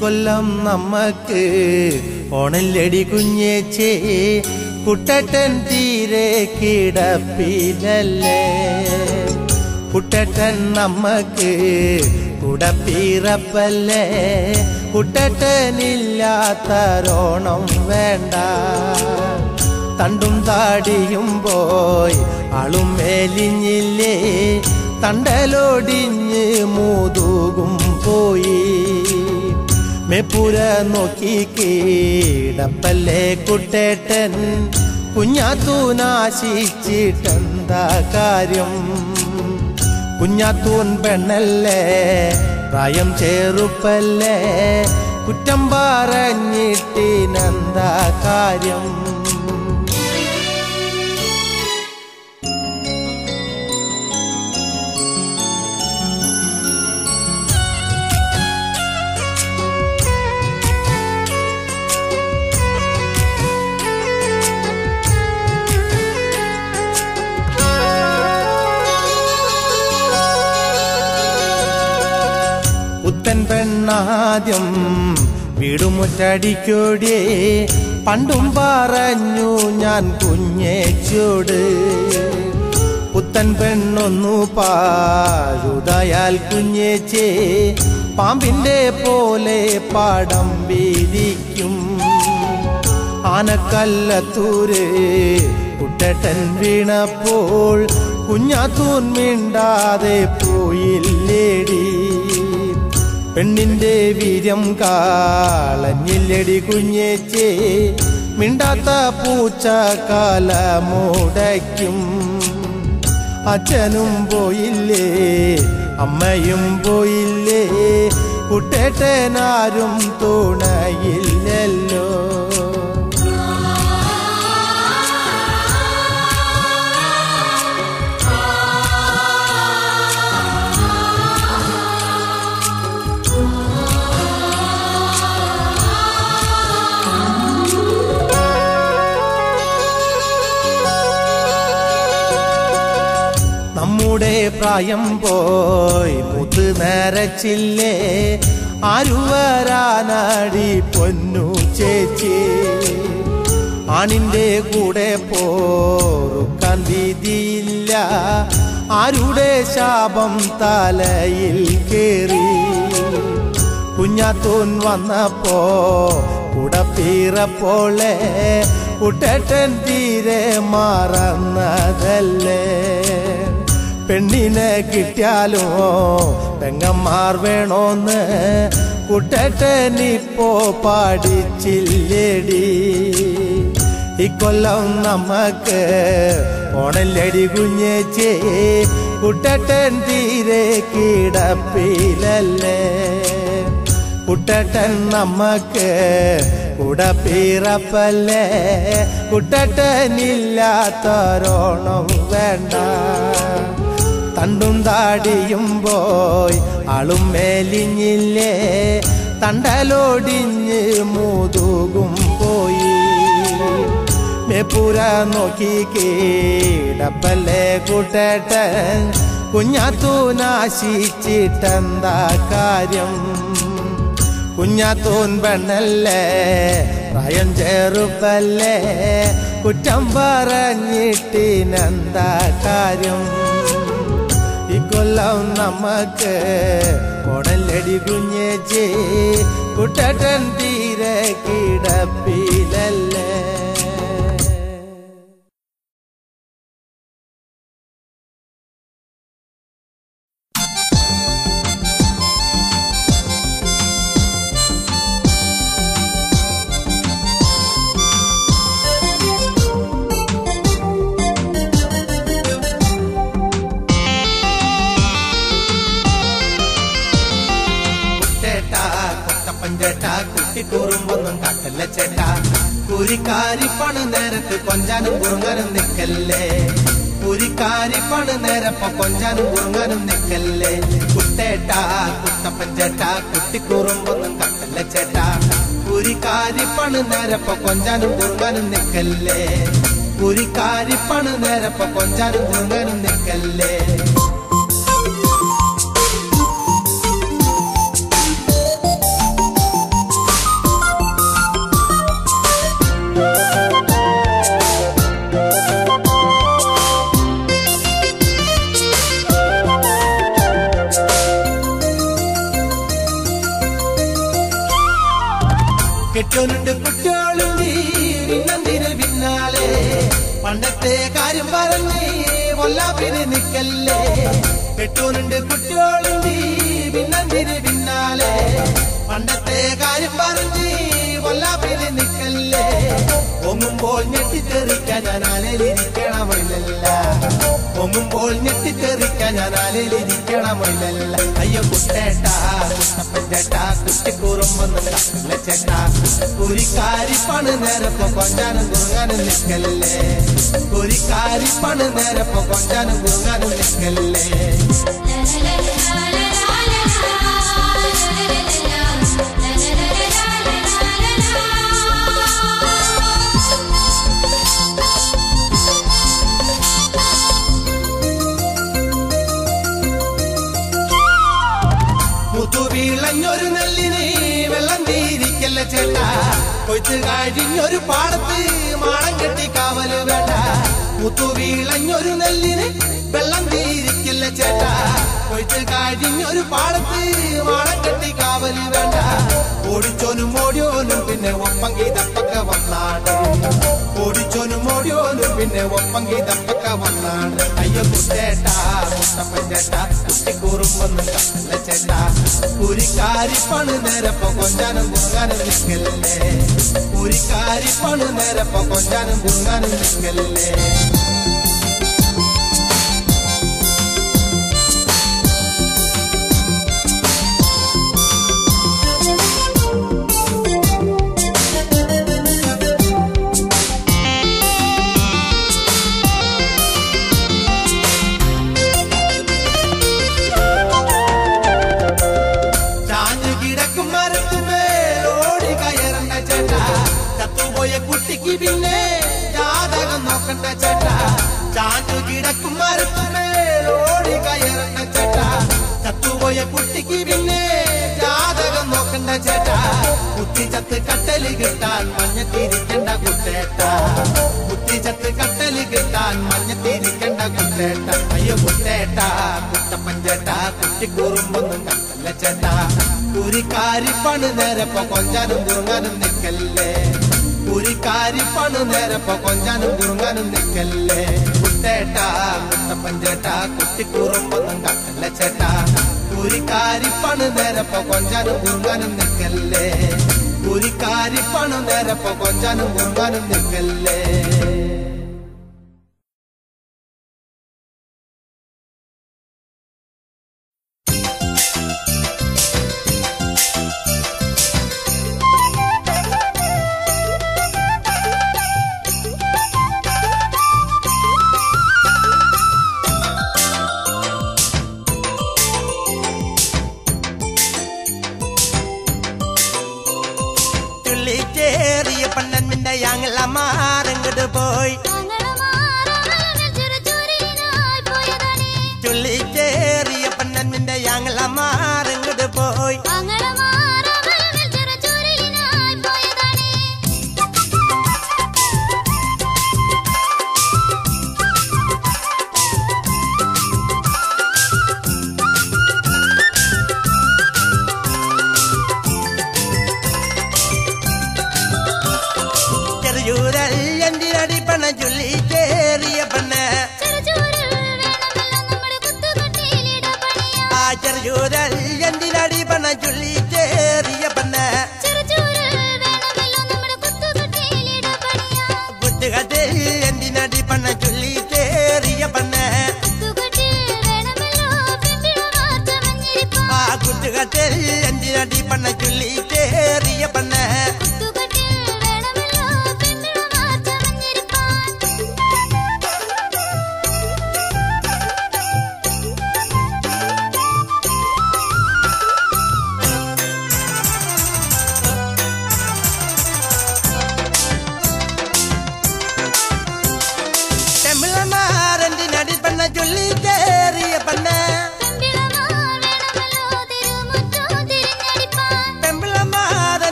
കൊല്ലം നമ്മക്ക് ഓണല്ലടി കുഞ്ഞേച്ചേ, കുട്ടട്ടൻ തീരെ കിടപ്പിലല്ലേ. കുട്ടട്ടൻ നമ്മക്ക് കുടപ്പിറപ്പല്ലേ, കുട്ടട്ടനില്ലാത്തരോണം വേണ്ട. തണ്ടും താടിയും പോയി ആളും മേലിഞ്ഞില്ലേ, തണ്ടലോടിഞ്ഞ് മൂതുകും പോയി. മേപ്പുര നോക്കി കീടപ്പല്ലേ കുട്ടേട്ടൻ, കുഞ്ഞാത്തു നാശിച്ചിട്ടെന്താ കാര്യം. കുഞ്ഞാത്തൂൻ പെണ്ണല്ലേ, പ്രായം ചെറുപ്പല്ലേ, കുറ്റം പറഞ്ഞിട്ടിനെന്താ കാര്യം. പുത്തൻ പെണ്ണാദ്യം വീടുമുറ്റടിക്കോടേ, പണ്ടും പറഞ്ഞു ഞാൻ കുഞ്ഞേച്ചോട്. പുത്തൻ പെണ്ണൊന്നു പാഴുതായാൽ കുഞ്ഞേച്ചേ, പാമ്പിൻ്റെ പോലെ പാടം വീതിക്കും. ആനക്കല്ലത്തൂര് കുട്ടട്ടൻ വീണപ്പോൾ കുഞ്ഞാത്തൂൻ മിണ്ടാതെ പോയില്ലേടി. പെണ്ണിന്റെ വീര്യം കാളഞ്ഞില്ലടി കുഞ്ഞേച്ചേ, മിണ്ടാത്ത പൂച്ച കാല മൂടയ്ക്കും. അച്ഛനും പോയില്ലേ, അമ്മയും പോയില്ലേ, കുട്ടേട്ടനാരും തുണയില്ലല്ലോ. നമ്മുടെ പ്രായം പോയി മുത്ത് നരച്ചില്ലേ, ആരുവരാനാടി പൊന്നു ചേച്ചി. ആണിൻ്റെ കൂടെ പോറുക്കാൻ വിധിയില്ല, ആരുടെ ശാപം തലയിൽ കേറി. കുഞ്ഞാത്തൂൻ വന്നപ്പോ കുടപ്പീറപ്പോളെ, കുട്ടേട്ടൻ തീരെ മറന്നതല്ലേ. പെണ്ണിനെ കിട്ടിയാലോ പെങ്ങന്മാർ വേണോന്ന് കുട്ടേട്ടനിപ്പോ പാടിച്ചില്ലേടി. ഇക്കൊല്ലം നമ്മക്ക് ഓണല്ലടി കുഞ്ഞേച്ചേ, കുട്ടേട്ടൻ തീരെ കിടപ്പിലല്ലേ. കുട്ടേട്ടൻ നമ്മക്ക് കുടപ്പിറപ്പല്ലേ, കുട്ടേട്ടനില്ലാത്തരോണം വേണ്ട. തണ്ടും താടിയും പോയി ആളും മേലിഞ്ഞില്ലേ, തണ്ടലോടിഞ്ഞ് മൂതുകും പോയി. മേപ്പുര നോക്കി കീടപ്പല്ലേ കുട്ടേട്ടൻ, കുഞ്ഞാത്തു നാശിച്ചിട്ടെന്താ കാര്യം. കുഞ്ഞാത്തൂൻ പെണ്ണല്ലേ, പ്രായം ചെറുപ്പല്ലേ, കുറ്റം പറഞ്ഞിട്ടിനെന്താ കാര്യം. ഇക്കൊല്ലം നമ്മക്ക് ഓണല്ലടി കുഞ്ഞേച്ചേ, കുട്ടട്ടൻ തീരെ കിടപ്പിലല്ലേ. കുരിക്കാരിപ്പണു നേരത്ത് കൊഞ്ചാനും കുറുങ്ങാനും നിക്കല്ലേ. കുരിക്കാരിപ്പണു നേരപ്പ കൊഞ്ചാനും കുറുങ്ങാനും നിക്കല്ലേ. കുട്ടേട്ടാ കുട്ടപ്പൻ ചേട്ടാ കുട്ടിക്കുറുമ്പൊന്നും കട്ടല്ല ചേട്ടാ. കുരിക്കാരിപ്പണു നേരപ്പ കൊഞ്ചാനും കുറുങ്ങാനും നിക്കല്ലേ. കുരിക്കാരിപ്പണു നേരപ്പ കൊഞ്ചാനും കുറുങ്ങാനും നിക്കല്ലേ. പണ്ടത്തെ കാര്യം പറഞ്ഞേ കൊല്ലാപ്പിന് നിക്കല്ലേ. കെട്ടോനുണ്ട് കുട്ടിയോളുണ്ട് പിന്നന്തിന് പിന്നാലെ. പണ്ടത്തെ കാര്യം പറഞ്ഞേ കൊല്ലാപ്പിന് നിക്കല്ലേ. പൊങ്ങുമ്പോൾ ഞെട്ടിത്തെറിക്കാൻ ഞാൻ അലലിരിക്കണമില്ല. പൊങ്ങുമ്പോൾ ഞെട്ടിത്തെറിക്കാൻ ഞാൻ അലലിരിക്കണമില്ല. അയ്യോ കുട്ടേട്ടാ കുട്ടപ്പഞ്ചേട്ടാ കുട്ടിക്കുറുമ്പൊന്നുണ്ടാ ചേട്ടാ ഒരു കാരിപ്പാണ് നേരപ്പം കൊഞ്ചാനും കുറുങ്ങാനും നിൽക്കല്ലേ. ഒരു കാരിപ്പാണ് നേരപ്പം കൊഞ്ചാനും കുറുങ്ങാനും നിൽക്കല്ലേ. മുതുവിളഞ്ഞൊരു നെല്ലിനെ വെള്ളം തീരിക്കല്ല ചേട്ടാ. കൊയ്ത്ത് കഴിഞ്ഞൊരു പാടത്ത് മാടം കെട്ടി കാവൽ വേണ്ട. മുത്തുവിളഞ്ഞൊരു നെല്ലിന് വെള്ളം തീരിക്കില്ല ചേട്ടാ. കൊയ്ത്ത് കഴിഞ്ഞൊരു പാടത്ത് മാടം കെട്ടി കാവൽ വേണ്ട. ഓടിച്ചോനും ഓടിയോനും പിന്നെ ഒപ്പങ്കി തപ്പൊക്കെ വന്നാണ്. ഓടിച്ചോനും ഓടിയോനും പിന്നെ ഒപ്പങ്കി തപ്പൊക്കെ വന്നാണ്. അയ്യോ കുട്ടേട്ടാ കുട്ടപ്പഞ്ചേട്ടാ കുട്ടിക്കുറുമ്പൊന്നുണ്ടാ ചേട്ടാ. ഒരു കാരിപ്പാണ് നേരപ്പം കൊഞ്ചാനും കുറുങ്ങാനും നിൽക്കല്ലേ. ഒരു കാരിപ്പാണ് നേരപ്പം കൊഞ്ചാനും കുറുങ്ങാനും നിൽക്കല്ലേ. കുട്ടിക്ക് പിന്നെ ജാതകം നോക്കണ്ട ചേട്ടാ. ചാഞ്ഞു കിടക്കും മരത്തുമേലോടി കയറണ്ട ചേട്ടാ. ചത്തുപോയ കുട്ടിക്ക് പിന്നെ ജാതകം നോക്കണ്ട ചേട്ടാ. കുത്തിച്ചത്ത് കട്ടല് കിട്ടാൻ മഞ്ഞത്തിരിക്കണ്ട കുട്ടേട്ടാ. കുത്തിച്ചത്ത് കട്ടല് കിട്ടാൻ മഞ്ഞത്തിരിക്കണ്ട കുട്ടേട്ട. അയ്യോ കുട്ടേട്ടാ കുട്ടപ്പഞ്ചേട്ടാ കുട്ടിക്കുറുമ്പൊന്നും കണ്ടല്ല ചേട്ടാ. ഒരു കാരിപ്പാണ് നേരപ്പം കൊഞ്ചാനും കുറുങ്ങാനും നിൽക്കല്ലേ. ഒരു കാരിപ്പാണ് നേരപ്പം കൊഞ്ചാനും കുറുങ്ങാനും നിൽക്കല്ലേ. കുട്ടേട്ടാ കുട്ടപ്പഞ്ചേട്ടാ കുട്ടിക്കുറുമ്പൊന്നും കണ്ടല്ല ചേട്ടാ. ഒരു കാരിപ്പാണ് നേരപ്പം കൊഞ്ചാനും കുറുങ്ങാനും നിൽക്കല്ലേ. ഒരു കാരിപ്പാണ് നേരപ്പം കൊഞ്ചാനും കുറുങ്ങാനും നിൽക്കല്ലേ.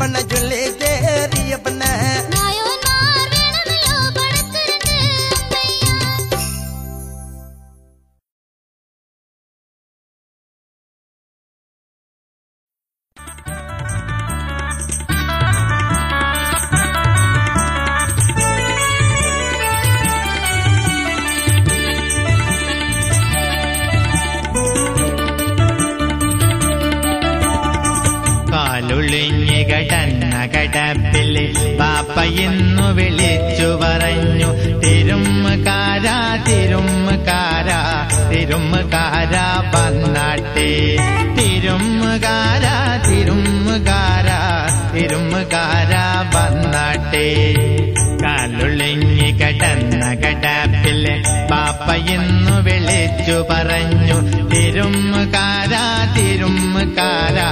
बन जुले देरी बन नायो नार वेन लो बड़त नैया। കടപ്പിലെ പാപ്പ ഇന്നു വിളിച്ചു പറഞ്ഞു തിരുമകാരാ തിരുമകാരാ തിരുമകാരാ വന്നാട്ടെ തിരുമകാരാ തിരുമകാരാ തിരുമകാരാ വന്നാട്ടെ കാലുളിഞ്ഞി കടന്ന കടപ്പിലെ പാപ്പ ഇന്നു വിളിച്ചു പറഞ്ഞു തിരുമകാരാ തിരുമകാരാ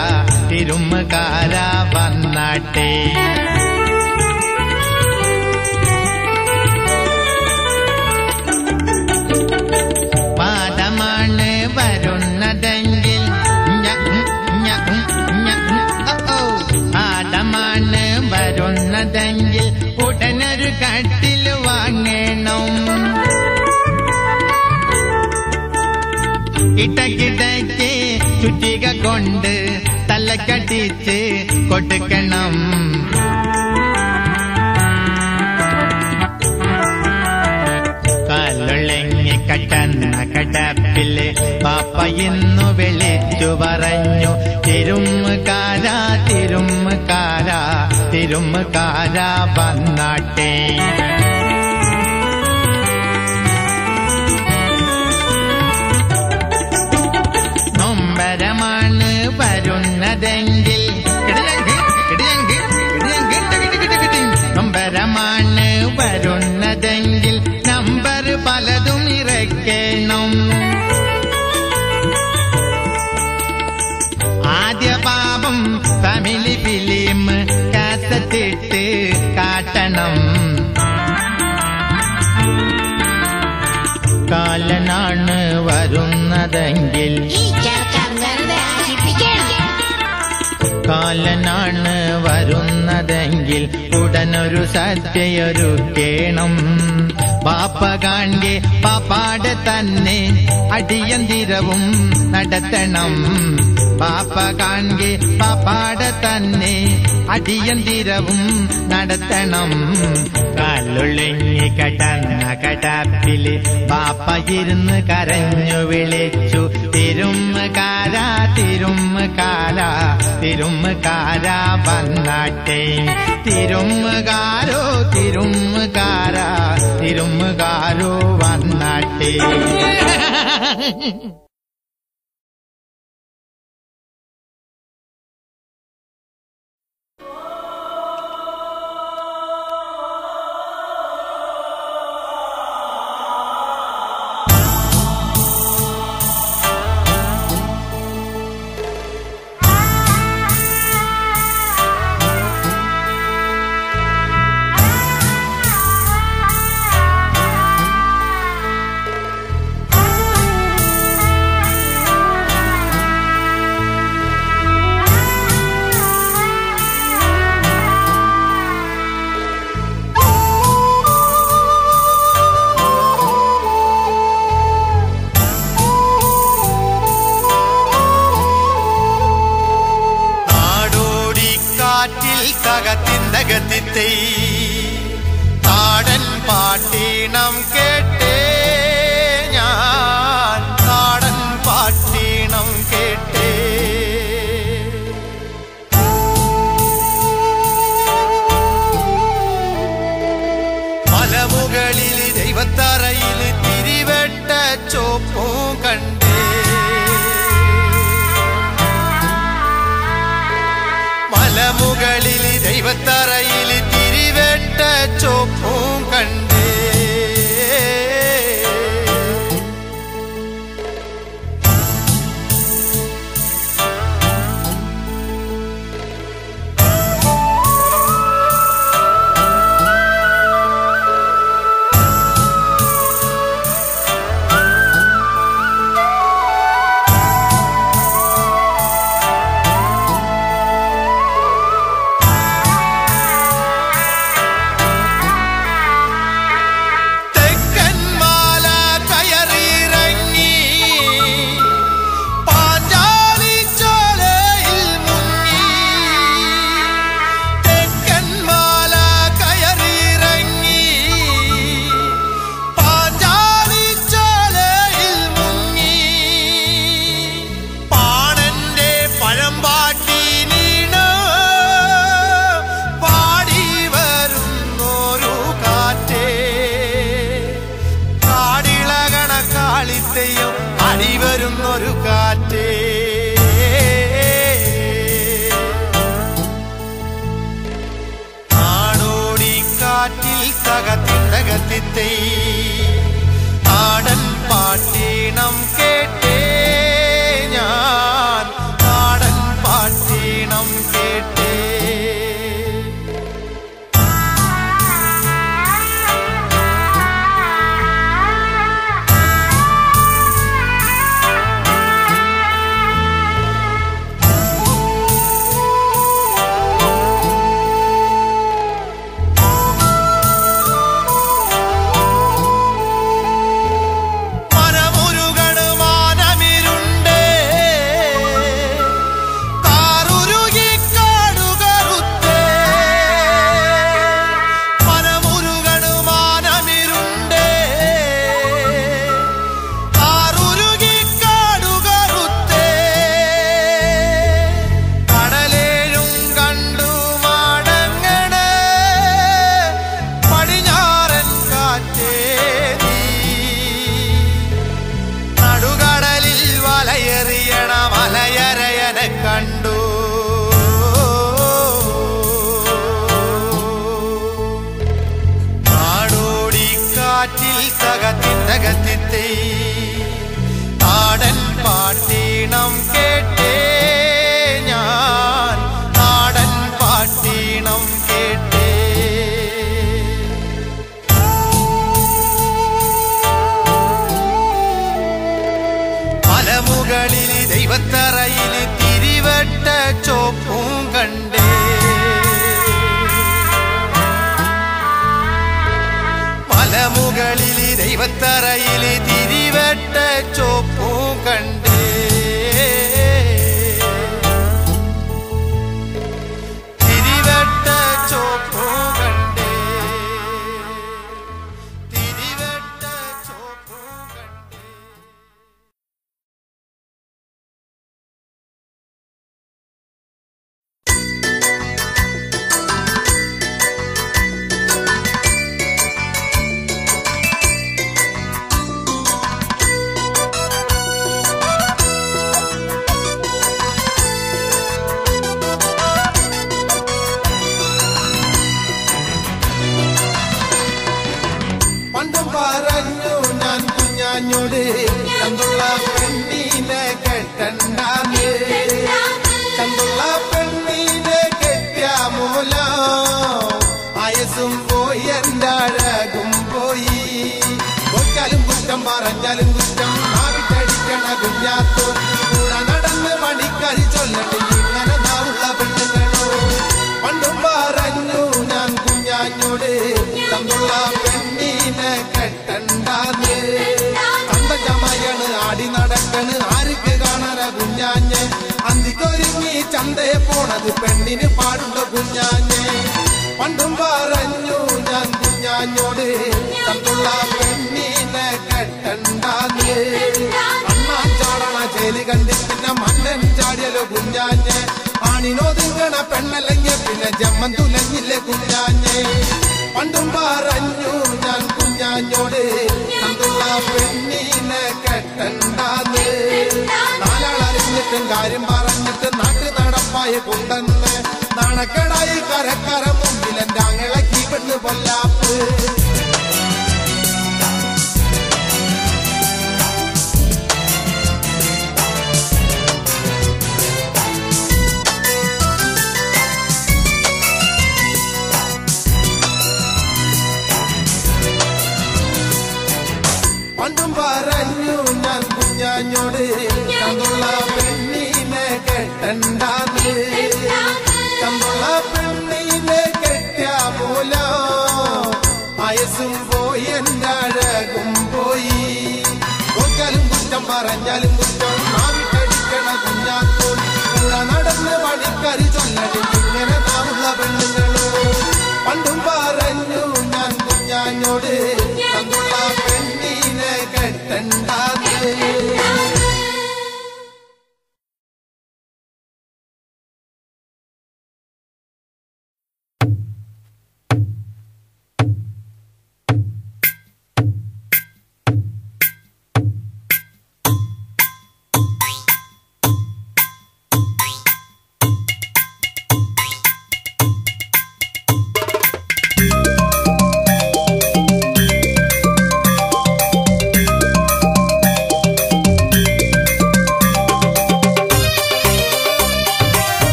തിരുമകാരാ വന്നാട്ടെ പാദമാണ് വരുന്നതെങ്കിൽ പാദമാണ് വരുന്നതെങ്കിൽ ഉടനൊരു കട്ടിൽ വാങ്ങണം ഇടക്കിടയ്ക്ക് ചുറ്റിക കൊണ്ട് തലക്കടിച്ച് കൊടുക്കണം കാലുളങ്ങി കടന്ന കടപ്പിലെ പാപ്പ ഇന്നു വിളിച്ചു പറഞ്ഞു തിരുമകാരാ തിരുമകാരാ തിരുമകാരാ വന്നാട്ടെ നൊമ്പരമാണ് വരുന്നതെങ്കിൽ നൊമ്പരമാണ് വരുന്നതെങ്കിൽ നമ്പർ പലതും ഇറക്കണം ആദ്യ പാപം ഫാമിലി ഫിലിം കാസറ്റിട്ട് കാട്ടണം കാലനാണ് വരുന്നതെങ്കിൽ കാലനാണ് വരുന്നതെങ്കിൽ ഉടനൊരു സദ്യയൊരുക്കണം പാപ്പ കാൺകെ പാപ്പാടെ തന്നെ അടിയന്തിരവും നടത്തണം പാപ്പ കാൺകെ പാപ്പാടെ തന്നെ അടിയന്തിരവും നടത്തണം കാലുളങ്ങി കടന്ന കടപ്പില് പാപ്പ ഇരുന്ന് കരഞ്ഞു വിളിച്ചു തിരുമകാരാ തിരുമകാരാ തിരുമകാരാ വന്നാട്ടെ തിരുമകാരോ തിരുമകാരാ തിരുമകാരോ വന്നാട്ടെ താടൻ പാട്ടീണം കേട്ടേ ഞാൻ താടൻ പാട്ടീണം കേട്ടേ മലമുകളിൽ ദൈവത്തറയിൽ തിരിവെട്ട ചോപ്പും കണ്ടേ മലമുകളിൽ ദൈവത്തറയിൽ തിരിവെട്ട ചോപ്പും കണ്ടേ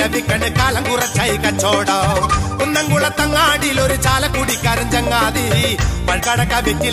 नालण ोरम्मा चालकुटी करंजंगादी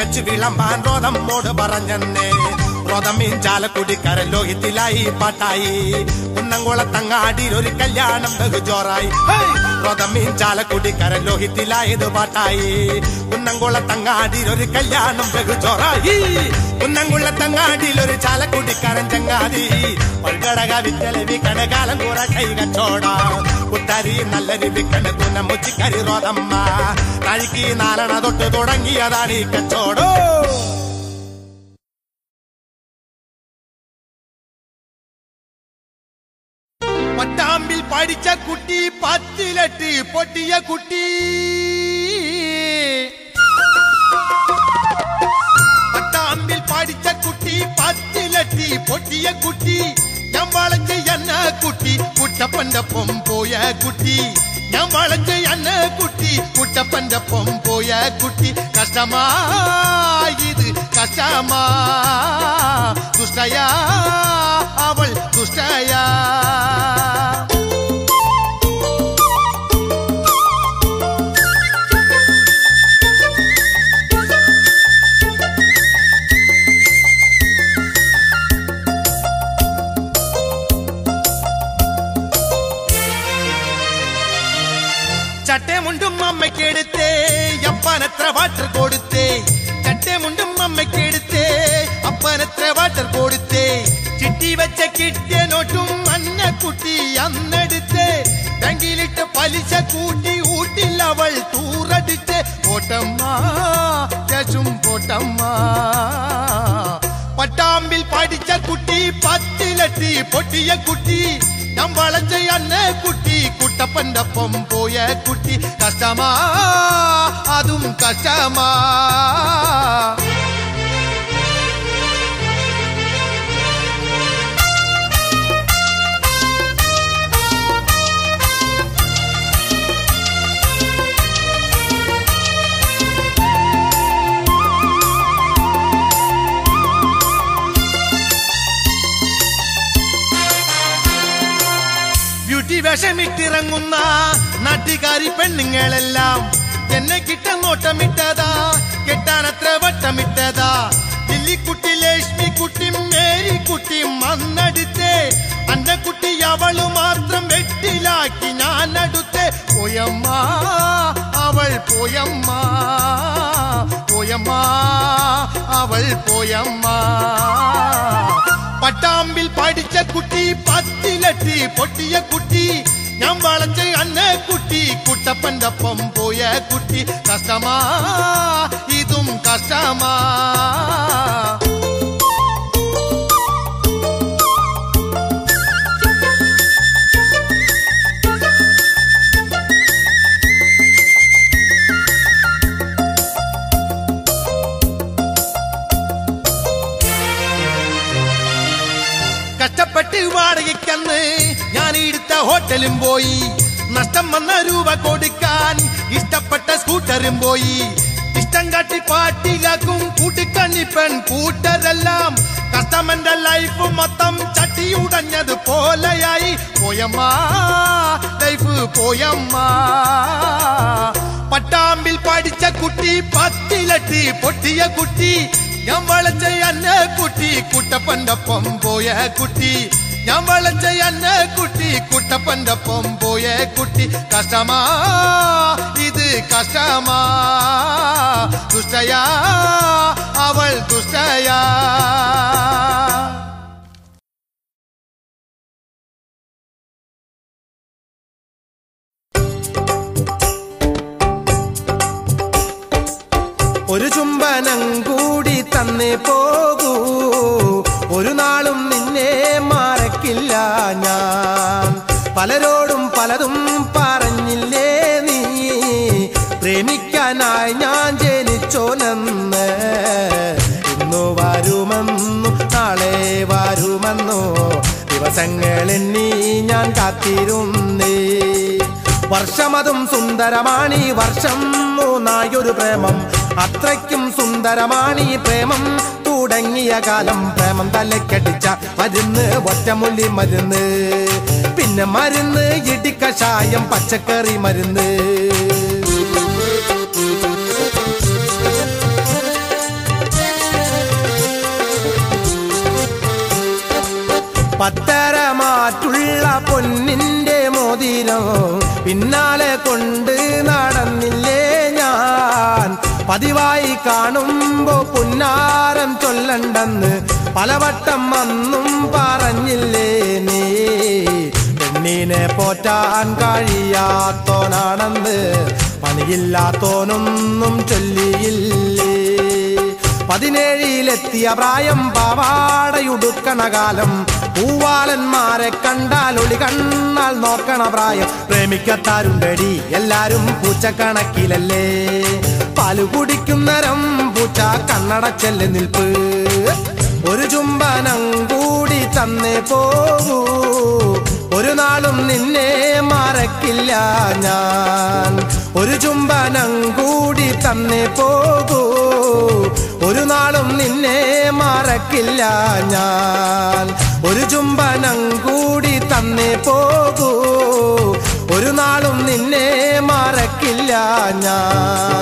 कचोड़ लोहिताई पाटाई कल्याण जोराई കുടിക്കര ലോഹിത്തിലായത് പാട്ടായി കുന്നംകുളത്തങ്ങാടിയിലൊരു കല്യാണം ബഹുചോറായി കുന്നംകുളത്തങ്ങാടിയിലൊരു ചാലക്കുടിക്കാരൻ ചങ്ങാതി പൾകടക വിറ്റലവി കടകാലം കൂറ കൈ കച്ചോട കുത്തരി നല്ലൊരു വിക്കണ് കുന്നമുച്ചിക്കരി റോതമ്മ തഴുക്കി നാലണ തൊട്ട് തുടങ്ങിയതാണ് ഈ കച്ചോടോ. പഠിച്ച കുട്ടി 10 ലട്ട് പൊട്ടിയ കുട്ടി പട്ടാമ്പിൽ പഠിച്ച കുട്ടി 10 ലട്ട് പൊട്ടിയ കുട്ടി ഞാൻ വളഞ്ഞ എന്ന കുട്ടി കുട്ടപ്പന്റൊപ്പം പോയ കുട്ടി ഞാൻ വളഞ്ഞ എന്ന കുട്ടി കുട്ടപ്പന്റൊപ്പം പോയ കുട്ടി കഷ്ടമായിത് കഷ്ടമാ ദുഷ്ടയാ അവൾ ദുഷ്ടയാ அப்பனற்ற வாட்டர் கொடுத்தே சட்டை முண்டும் அம்மைக்கு எடுத்தே அப்பனற்ற வாட்டர் கொடுத்தே சிட்டி வச்ச கிட்டிய நோட்டும் அன்ன குட்டி அன்னெடுத்தே தங்கிலிட்டு பலிச்ச கூட்டி ஊட்டில் அவள் தூரடித்தே போட்டம்மா தேசும் போட்டம்மா பட்டாம்பில் படிச்ச குட்டி 10 லட்டு பொட்டிய குட்டி நம் வளைஞ்ச அன்ன குட்டி குட்டப்பண்டப்பம் போய குட்டி கஷ்டமா அதும் கஷ்டமா വിഷമിട്ടിറങ്ങുന്ന നാട്ടുകാരി പെണ്ണുങ്ങളെല്ലാം എന്നെ കിട്ട നോട്ടമിട്ടതാ കെട്ടാനത്ര വട്ടമിട്ടതാ ലില്ലിക്കുട്ടി ലക്ഷ്മിക്കുട്ടി മേരിക്കുട്ടി മന്നടുത്തേ അന്നക്കുട്ടി അവള് മാത്രം വെട്ടിലാക്കി ഞാൻ അടുത്തേ പോയമ്മ അവൾ പോയമ്മ പോയമ്മ അവൾ പോയമ്മ പട്ടാമ്പിൽ പഠിച്ച കുട്ടി 10 ലട്ട് പൊട്ടിയ കുട്ടി ഞാൻ വളച്ച അന്ന കുട്ടി കുട്ടപ്പന്റൊപ്പം പോയ കുട്ടി കഷ്ടമാ ഇതും കഷ്ടമാ വാടകയ്ക്കന്ന് ഞാൻ എടുത്ത ഹോട്ടലും പോയി നഷ്ടം വന്ന രൂപ കൊടുക്കാൻ ഇഷ്ടപ്പെട്ട സ്കൂട്ടറും പോയി ഇഷ്ടം കാട്ടി പാട്ടിലാക്കും കൂട്ടിക്കണ്ണി പെൺ കൂട്ടരെല്ലാം കസ്റ്റമന്റെ ലൈഫ് മൊത്തം ചട്ടിയുടഞ്ഞത് പോലെയായി പോയമ്മ ലൈഫ് പോയമ്മ പട്ടാമ്പിൽ പഠിച്ച കുട്ടി 10 ലട്ട് പൊട്ടിയ കുട്ടി ഞാൻ വളച്ച അന്ന കുട്ടി കുട്ടപ്പന്റൊപ്പം പോയ കുട്ടി ഞാൻ വളച്ച അന്ന കുട്ടി കുട്ടപ്പന്റൊപ്പം പോയ കുട്ടി കഷ്ടമാ ഇത് കഷ്ടമാ ദുഷ്ടയാ അവൾ ദുഷ്ടയാ. ഒരു ചുംബനം കൂടി തന്നേ പോകൂ, ഒരു നാളും നിന്നെ മറക്കില്ല ഞാൻ. പലരോടും പലതും പറഞ്ഞില്ലേ നീ, പ്രേമിക്കാനായി ഞാൻ ജനിച്ചോനെന്ന്. ഇന്നു വരുമെന്നു നാളെ വരുമെന്നോ ദിവസങ്ങളെണ്ണി ഞാൻ കാത്തിരുന്നേ. വർഷമതും സുന്ദരമാണീ വർഷം, മൂന്നായൊരു പ്രേമം അത്രയ്ക്കും സുന്ദരമാണീ പ്രേമം. തുടങ്ങിയ കാലം പ്രേമം തലക്കടിച്ച മരുന്ന്, ഒറ്റമൂലി മരുന്ന്, പിന്നെ മരുന്ന് ഇടിക്കഷായം പച്ചക്കറി മരുന്ന്. പത്തരമാറ്റുള്ള പൊന്നിന്റെ മോതിരം പിന്നാലെ കൊണ്ട് നടന്നില്ലേ ഞാൻ. പതിവായി കാണുമ്പോ പുന്നാരം ചൊല്ലണ്ടെന്ന് പലവട്ടം അന്നും പറഞ്ഞില്ലേ നീ. പെണ്ണിനെ പോറ്റാൻ കഴിയാത്തോനാണെന്ന് പണിയില്ലാത്തോനൊന്നും ചൊല്ലിയില്ലേ. 17-ലെത്തിയ പ്രായം പാവാടയുടുക്കണ കാലം പൂവാലന്മാരെ കണ്ടാൽ ഒളി കണ്ണാൽ നോക്കണ പ്രായം. പ്രേമിക്കത്താരുണ്ടടി എല്ലാരും പൂച്ചക്കണക്കിലല്ലേ. പാല് കുടിക്കുന്നരം പൂച്ച കണ്ണടച്ചെല്ല് നിൽപ്പ്. ഒരു ചുംബനം കൂടി തന്നേ പോകൂ, ഒരു നാളും നിന്നെ മറക്കില്ല ഞാൻ. ഒരു ചുംബനം കൂടി തന്നേ പോകൂ, ഒരു നാളും നിന്നെ മറക്കില്ല ഞാൻ. ഒരു ചുംബനം കൂടി തന്നേ പോകൂ, ഒരു നാളും നിന്നെ മറക്കില്ല ഞാൻ.